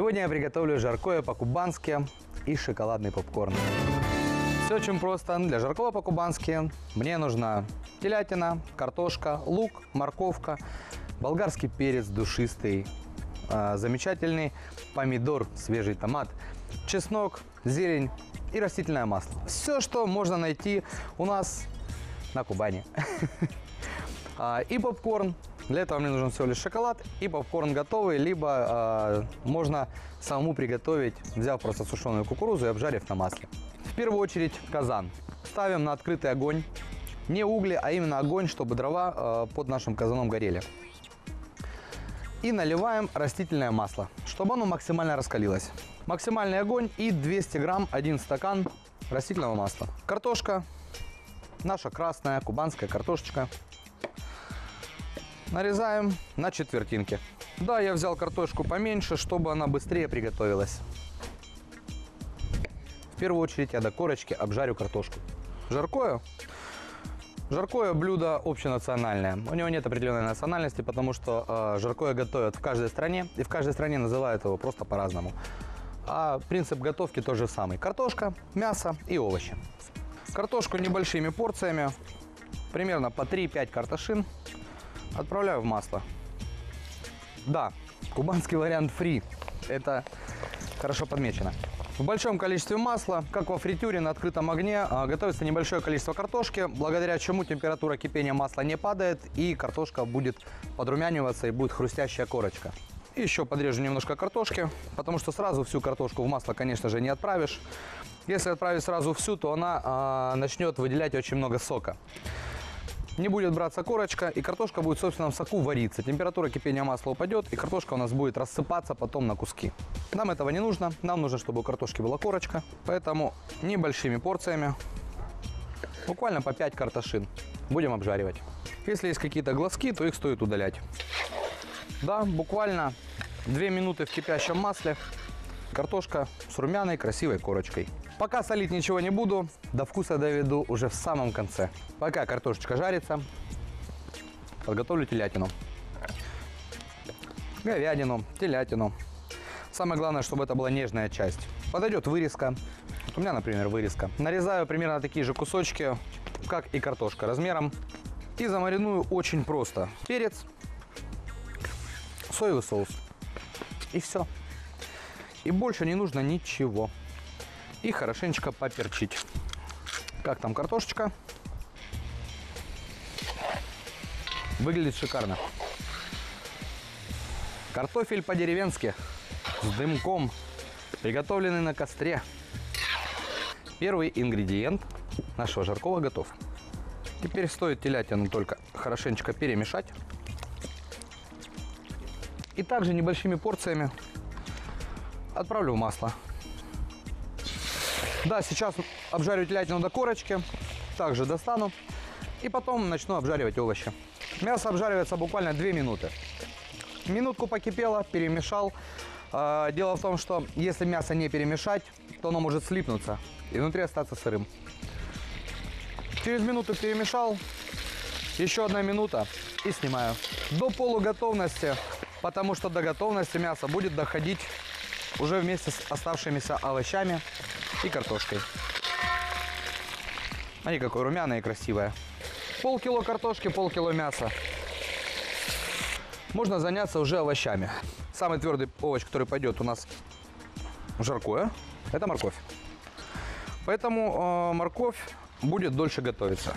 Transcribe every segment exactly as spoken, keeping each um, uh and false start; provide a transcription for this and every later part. Сегодня я приготовлю жаркое по-кубански и шоколадный попкорн. Все очень просто. Для жаркого по-кубански мне нужна телятина, картошка, лук, морковка, болгарский перец душистый, замечательный помидор, свежий томат, чеснок, зелень и растительное масло. Все, что можно найти у нас на Кубани. И попкорн. Для этого мне нужен всего лишь шоколад и попкорн готовый, либо можно самому приготовить, взяв просто сушеную кукурузу и обжарив на масле. В первую очередь казан. Ставим на открытый огонь. Не угли, а именно огонь, чтобы дрова под нашим казаном горели. И наливаем растительное масло, чтобы оно максимально раскалилось. Максимальный огонь и двести грамм, один стакан растительного масла. Картошка. Наша красная кубанская картошечка. Нарезаем на четвертинки. Да, я взял картошку поменьше, чтобы она быстрее приготовилась. В первую очередь я до корочки обжарю картошку. Жаркое? Жаркое блюдо общенациональное. У него нет определенной национальности, потому что э, жаркое готовят в каждой стране, и в каждой стране называют его просто по-разному. А принцип готовки тот же самый. Картошка, мясо и овощи. Картошку небольшими порциями, примерно по три-пять картошин, отправляю в масло. Да, кубанский вариант фри. Это хорошо подмечено. В большом количестве масла, как во фритюре на открытом огне, готовится небольшое количество картошки, благодаря чему температура кипения масла не падает и картошка будет подрумяниваться и будет хрустящая корочка. И еще подрежу немножко картошки, потому что сразу всю картошку в масло, конечно же, не отправишь. Если отправить сразу всю, то она а, начнет выделять очень много сока. Не будет браться корочка, и картошка будет в собственном соку вариться. Температура кипения масла упадет, и картошка у нас будет рассыпаться потом на куски. Нам этого не нужно. Нам нужно, чтобы у картошки была корочка. Поэтому небольшими порциями, буквально по пять картошин, будем обжаривать. Если есть какие-то глазки, то их стоит удалять. Да, буквально две минуты в кипящем масле. Картошка с румяной красивой корочкой. Пока солить ничего не буду, до вкуса доведу уже в самом конце. Пока картошечка жарится, подготовлю телятину. Говядину, телятину. Самое главное, чтобы это была нежная часть. Подойдет вырезка. Вот у меня, например, вырезка. Нарезаю примерно такие же кусочки, как и картошка, размером. И замариную очень просто. Перец, соевый соус. И все. И больше не нужно ничего. И хорошенечко поперчить. Как там картошечка? Выглядит шикарно. Картофель по-деревенски, с дымком, приготовленный на костре. Первый ингредиент нашего жаркого готов. Теперь стоит телятину только хорошенечко перемешать. И также небольшими порциями отправлю в масло. Да, сейчас обжарю телятину до корочки, также достану, и потом начну обжаривать овощи. Мясо обжаривается буквально две минуты. Минутку покипело, перемешал. Дело в том, что если мясо не перемешать, то оно может слипнуться и внутри остаться сырым. Через минуту перемешал, еще одна минута и снимаю. До полуготовности, потому что до готовности мясо будет доходить уже вместе с оставшимися овощами и картошкой. Смотри, какой румяная и красивая. Полкило картошки, полкило мяса. Можно заняться уже овощами. Самый твердый овощ, который пойдет у нас в жаркое, это морковь. Поэтому э, морковь будет дольше готовиться.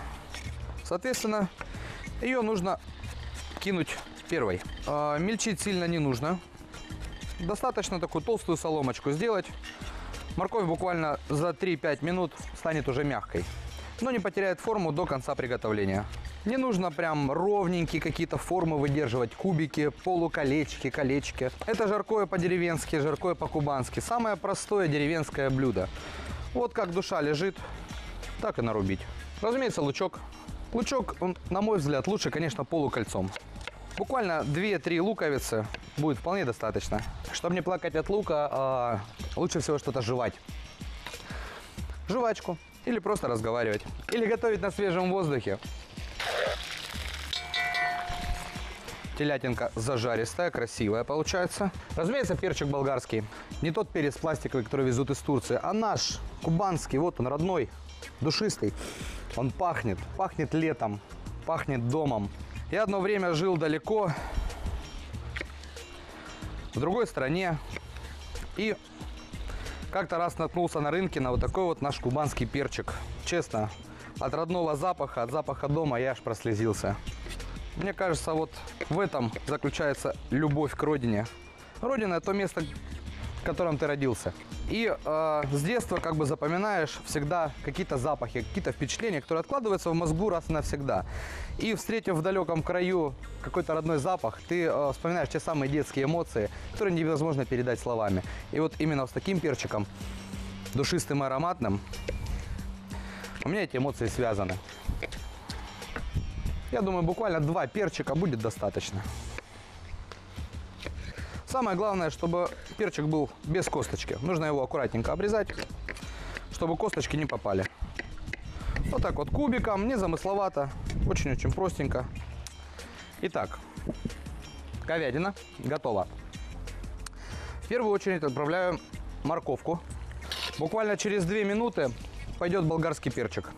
Соответственно, ее нужно кинуть первой. Э, мельчить сильно не нужно. Достаточно такую толстую соломочку сделать. Морковь буквально за три-пять минут станет уже мягкой, но не потеряет форму до конца приготовления. Не нужно прям ровненькие какие-то формы выдерживать, кубики, полуколечки, колечки. Это жаркое по-деревенски, жаркое по-кубански. Самое простое деревенское блюдо. Вот как душа лежит, так и нарубить. Разумеется, лучок. Лучок, он, на мой взгляд, лучше, конечно, полукольцом. Буквально две-три луковицы будет вполне достаточно. Чтобы не плакать от лука, лучше всего что-то жевать. Жвачку. Или просто разговаривать. Или готовить на свежем воздухе. Телятинка зажаристая, красивая получается. Разумеется, перчик болгарский. Не тот перец пластиковый, который везут из Турции, а наш, кубанский. Вот он, родной, душистый. Он пахнет. Пахнет летом, пахнет домом. Я одно время жил далеко, в другой стране. И как-то раз наткнулся на рынке на вот такой вот наш кубанский перчик. Честно, от родного запаха, от запаха дома я аж прослезился. Мне кажется, вот в этом заключается любовь к родине. Родина – это то место, в котором ты родился. И э, с детства как бы запоминаешь всегда какие-то запахи, какие-то впечатления, которые откладываются в мозгу раз и навсегда. И встретив в далеком краю какой-то родной запах, ты э, вспоминаешь те самые детские эмоции, которые невозможно передать словами. И вот именно с таким перчиком, душистым и ароматным, у меня эти эмоции связаны. Я думаю, буквально два перчика будет достаточно. Самое главное, чтобы перчик был без косточки. Нужно его аккуратненько обрезать, чтобы косточки не попали. Вот так вот кубиком, незамысловато, очень-очень простенько. Итак, говядина готова. В первую очередь отправляю морковку. Буквально через две минуты пойдет болгарский перчик.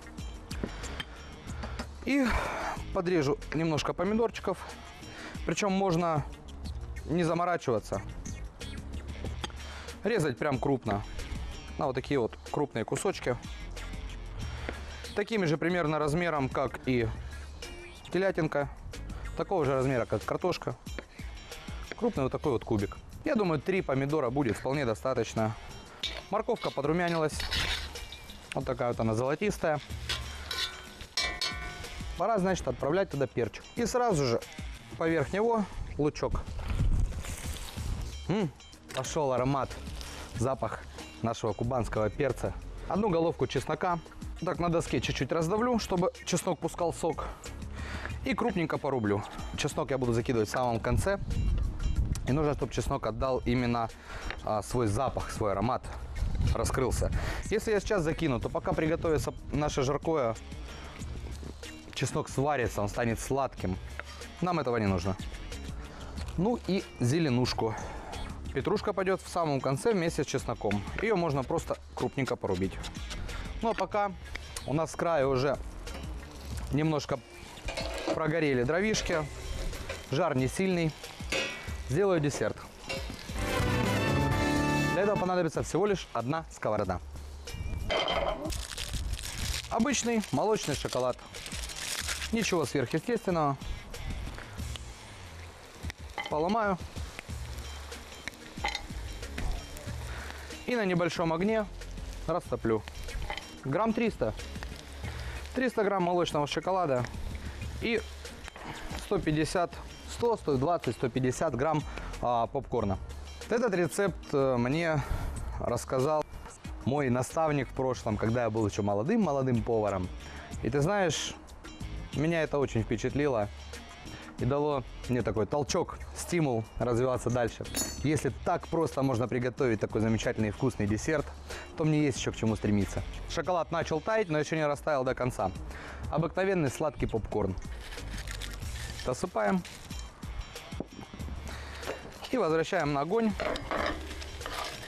И подрежу немножко помидорчиков. Причем можно не заморачиваться, резать прям крупно, на вот такие вот крупные кусочки, такими же примерно размером, как и телятинка, такого же размера, как картошка, крупный вот такой вот кубик. Я думаю, три помидора будет вполне достаточно. Морковка подрумянилась, вот такая вот она золотистая. Пора, значит, отправлять туда перчик. И сразу же поверх него лучок. М-м, пошел аромат, запах нашего кубанского перца. Одну головку чеснока. Так, на доске чуть-чуть раздавлю, чтобы чеснок пускал сок. И крупненько порублю. Чеснок я буду закидывать в самом конце. И нужно, чтобы чеснок отдал именно а, свой запах, свой аромат, раскрылся. Если я сейчас закину, то пока приготовится наше жаркое, чеснок сварится, он станет сладким. Нам этого не нужно. Ну и зеленушку. Петрушка пойдет в самом конце вместе с чесноком. Ее можно просто крупненько порубить. Ну а пока у нас с края уже немножко прогорели дровишки. Жар не сильный. Сделаю десерт. Для этого понадобится всего лишь одна сковорода. Обычный молочный шоколад. Ничего сверхъестественного. Поломаю. И на небольшом огне растоплю. Грамм триста. триста грамм молочного шоколада и сто пятьдесят, сто, сто двадцать, сто пятьдесят грамм а, попкорна. Этот рецепт мне рассказал мой наставник в прошлом, когда я был еще молодым-молодым поваром. И ты знаешь, меня это очень впечатлило и дало мне такой толчок, стимул развиваться дальше. Если так просто можно приготовить такой замечательный вкусный десерт, то мне есть еще к чему стремиться. Шоколад начал таять, но еще не растаял до конца. Обыкновенный сладкий попкорн. Досыпаем. И возвращаем на огонь.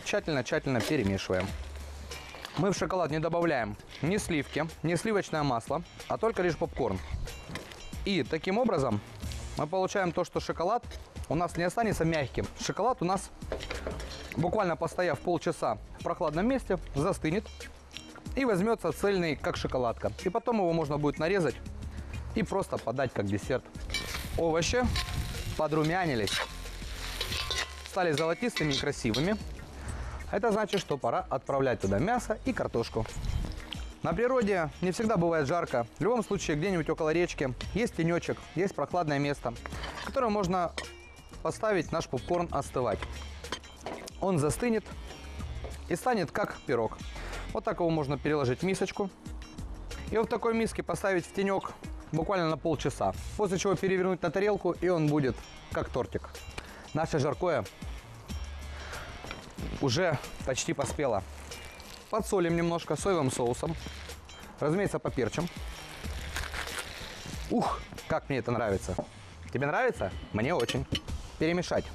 Тщательно-тщательно перемешиваем. Мы в шоколад не добавляем ни сливки, ни сливочное масло, а только лишь попкорн. И таким образом мы получаем то, что шоколад у нас не останется мягким. Шоколад у нас, буквально постояв полчаса в прохладном месте, застынет и возьмется цельный, как шоколадка. И потом его можно будет нарезать и просто подать как десерт. Овощи подрумянились, стали золотистыми и красивыми. Это значит, что пора отправлять туда мясо и картошку. На природе не всегда бывает жарко. В любом случае, где-нибудь около речки есть тенечек, есть прохладное место, в которое можно поставить наш попкорн остывать. Он застынет и станет как пирог. Вот так его можно переложить в мисочку. И вот в такой миске поставить в тенек буквально на полчаса. После чего перевернуть на тарелку, и он будет как тортик. Наше жаркое уже почти поспело. Подсолим немножко соевым соусом. Разумеется, поперчим. Ух, как мне это нравится. Тебе нравится? Мне очень. Перемешать.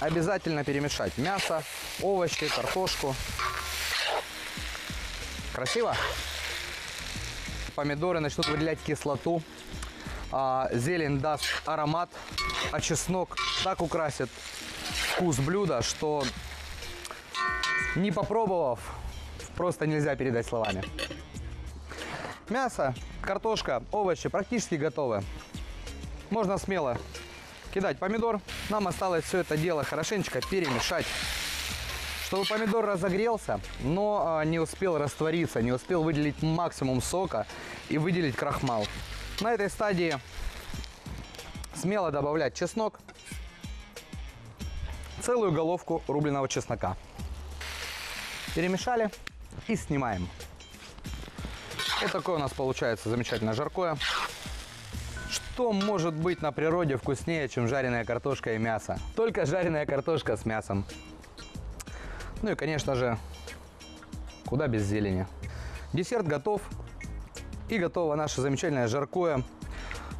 Обязательно перемешать мясо, овощи, картошку. Красиво? Помидоры начнут выделять кислоту, а зелень даст аромат, а чеснок так украсит вкус блюда, что не попробовав, просто нельзя передать словами. Мясо, картошка, овощи практически готовы. Можно смело кидать помидор. Нам осталось все это дело хорошенечко перемешать, чтобы помидор разогрелся, но не успел раствориться, не успел выделить максимум сока и выделить крахмал. На этой стадии смело добавлять чеснок, целую головку рубленого чеснока. Перемешали и снимаем. Вот такое у нас получается замечательное жаркое. Что может быть на природе вкуснее, чем жареная картошка и мясо? Только жареная картошка с мясом. Ну и, конечно же, куда без зелени. Десерт готов. И готово наше замечательное жаркое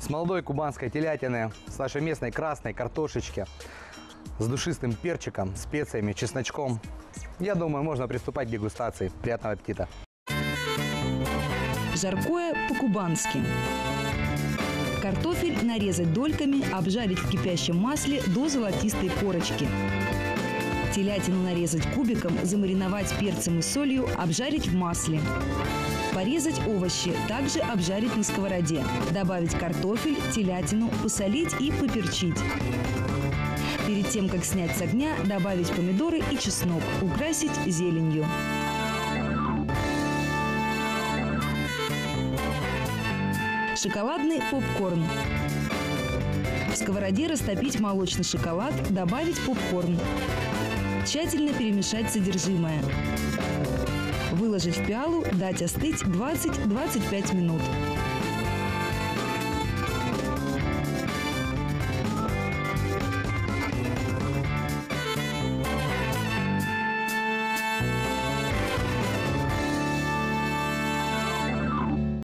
с молодой кубанской телятины, с нашей местной красной картошечки, с душистым перчиком, специями, чесночком. Я думаю, можно приступать к дегустации. Приятного аппетита! Жаркое по-кубански. Картофель нарезать дольками, обжарить в кипящем масле до золотистой корочки. Телятину нарезать кубиком, замариновать перцем и солью, обжарить в масле. Порезать овощи, также обжарить на сковороде. Добавить картофель, телятину, посолить и поперчить. Перед тем, как снять с огня, добавить помидоры и чеснок, украсить зеленью. Шоколадный попкорн. В сковороде растопить молочный шоколад, добавить попкорн. Тщательно перемешать содержимое. Выложить в пиалу, дать остыть двадцать-двадцать пять минут.